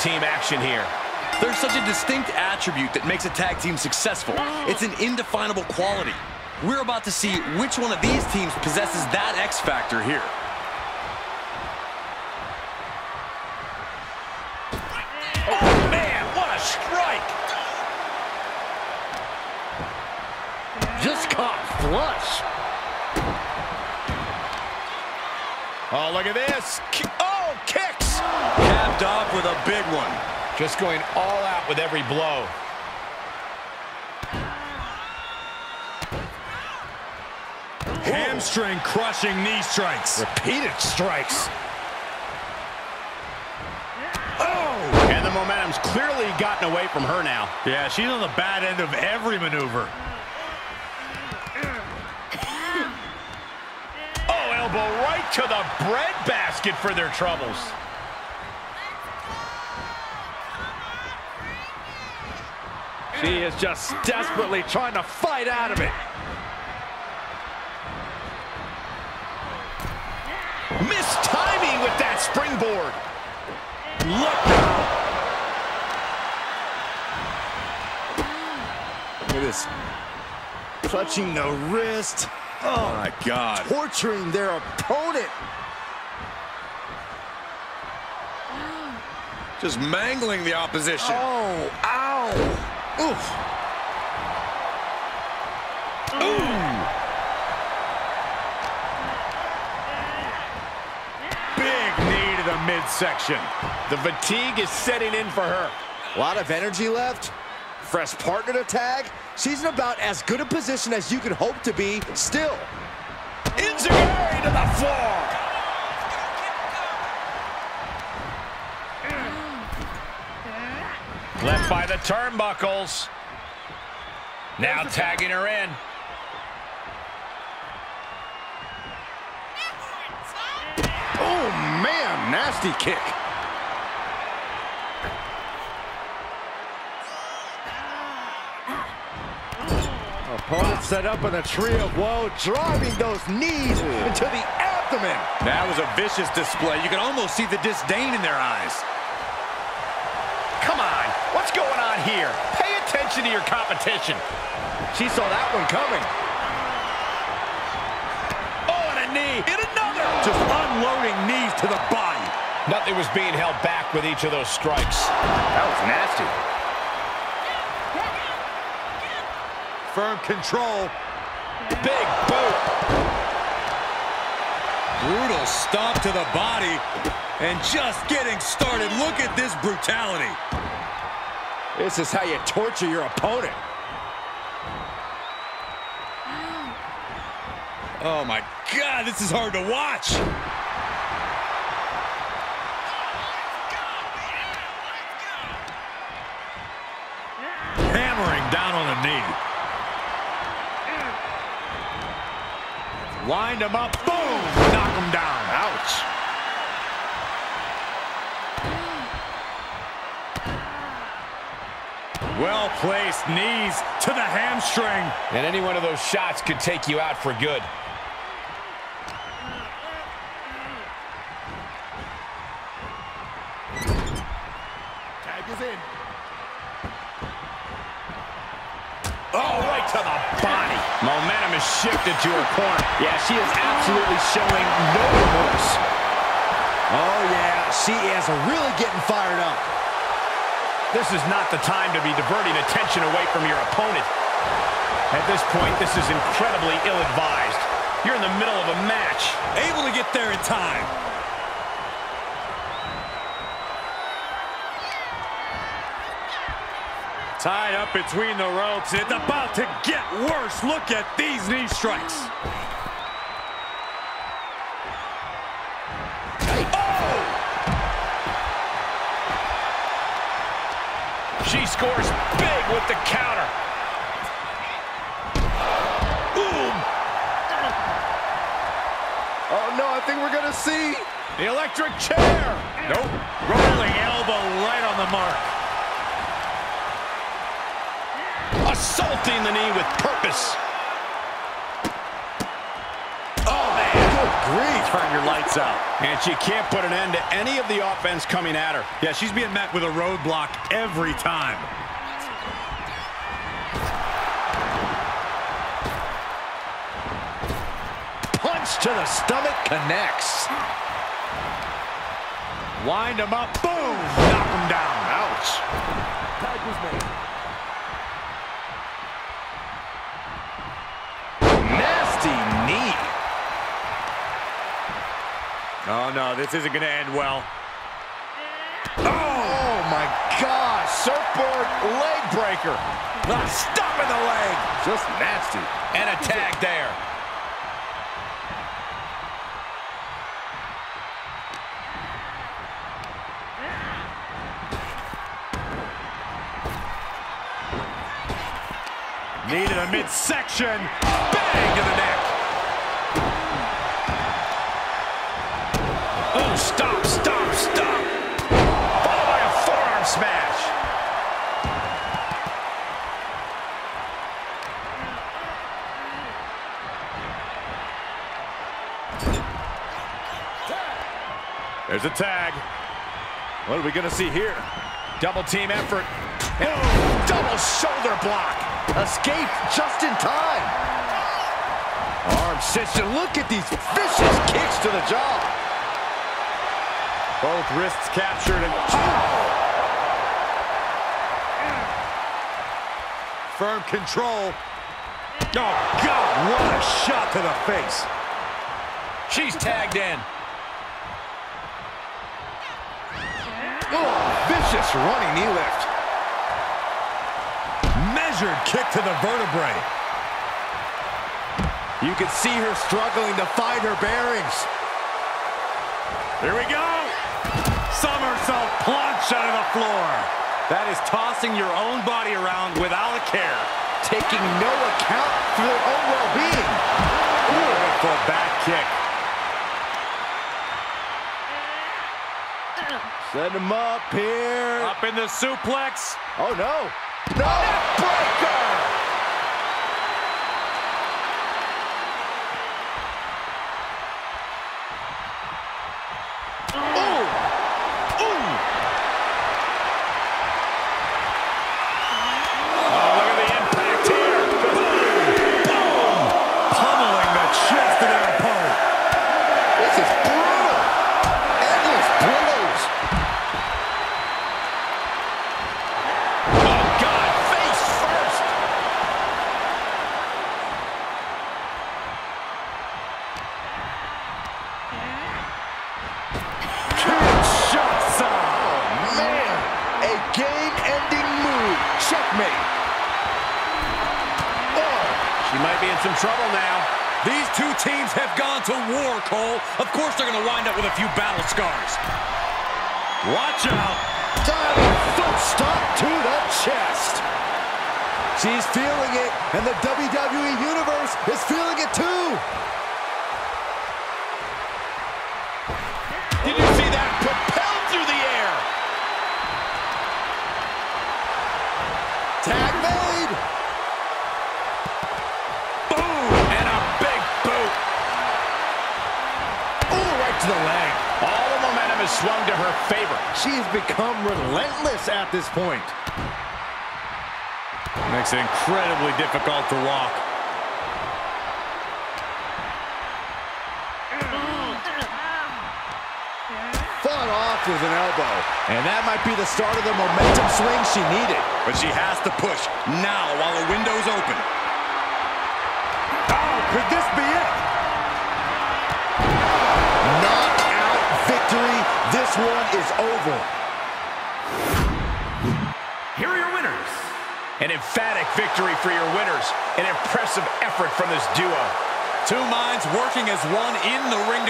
team action here. There's such a distinct attribute that makes a tag team successful. It's an indefinable quality. We're about to see which one of these teams possesses that X factor here. Oh, man, what a strike! Just caught flush. Oh, look at this. Oh, kicks! Capped off with a big one. Just going all out with every blow. Hamstring crushing knee strikes. Repeated strikes. Oh! And the momentum's clearly gotten away from her now. Yeah, she's on the bad end of every maneuver. Oh, elbow right to the breadbasket for their troubles. She is just desperately trying to fight out of it. Missed timing with that springboard. Look out. Look at this. Clutching the wrist. Oh, my God. Torturing their opponent. Just mangling the opposition. Oh, ow. Oof. Ooh. Big knee to the midsection. The fatigue is setting in for her. A lot of energy left. Fresh partner to tag. She's in about as good a position as you could hope to be still. Enziguri to the floor. Left by the turnbuckles. Now tagging her in. Oh, man, nasty kick. Opponent set up in a tree of woe, driving those knees into the abdomen. That was a vicious display. You can almost see the disdain in their eyes. Come on, what's going on here? Pay attention to your competition. She saw that one coming. Oh, and a knee, and another. Just unloading knees to the body. Nothing was being held back with each of those strikes. That was nasty. Firm control. Big boot. Brutal stomp to the body. And just getting started. Look at this brutality. This is how you torture your opponent. Oh, my God, this is hard to watch. Hammering down on the knee. Lined him up. Boom! Knock him down. Ouch. Well-placed knees to the hamstring. And any one of those shots could take you out for good. Tag is in. Oh, right to the body. Momentum is shifted to her corner. Yeah, she is absolutely showing no remorse. Oh, yeah, she is really getting fired up. This is not the time to be diverting attention away from your opponent. At this point, this is incredibly ill-advised. You're in the middle of a match. Able to get there in time. Tied up between the ropes. It's about to get worse. Look at these knee strikes. She scores big with the counter. Boom! Oh, no, I think we're going to see the electric chair. Nope. Rolling elbow right on the mark. Assaulting the knee with purpose. Oh, man. Good grief. turn your lights out. And she can't put an end to any of the offense coming at her. Yeah, she's being met with a roadblock every time. Punch to the stomach connects. Wind him up. Boom! Knock him down. Ouch. Oh, no, this isn't going to end well. Oh, my gosh. Surfboard leg breaker. Oh, stopping the leg. Just nasty. And a tag there. Needed a midsection. Bang to the neck. Oh, stop, stop, stop. Followed by a forearm smash. There's a tag. What are we going to see here? Double team effort. And oh, double shoulder block. Escaped just in time. Arm cinch. Look at these vicious kicks to the jaw. Both wrists captured and firm control. Oh, God, what a shot to the face. She's tagged in. Oh, vicious running knee lift. Measured kick to the vertebrae. You can see her struggling to find her bearings. Here we go. Somersault plunge out of the floor. That is tossing your own body around without a care. Taking no account for their own well-being. Beautiful back kick. Set him up here. Up in the suplex. Oh, no. No. Neck breaker. Trouble now. These two teams have gone to war, Cole. Of course they're going to wind up with a few battle scars. Watch out. Diving foot stomp to the chest. She's feeling it, and the WWE Universe is feeling it too. Did you see that? Propelled through the air. Tag made. To the leg. All the momentum is swung to her favor. She has become relentless at this point. Makes it incredibly difficult to walk. Fought off with an elbow. And that might be the start of the momentum swing she needed. But she has to push now while the window's open. Oh, could this be it? This one is over. Here are your winners. An emphatic victory for your winners. An impressive effort from this duo. Two minds working as one in the ring to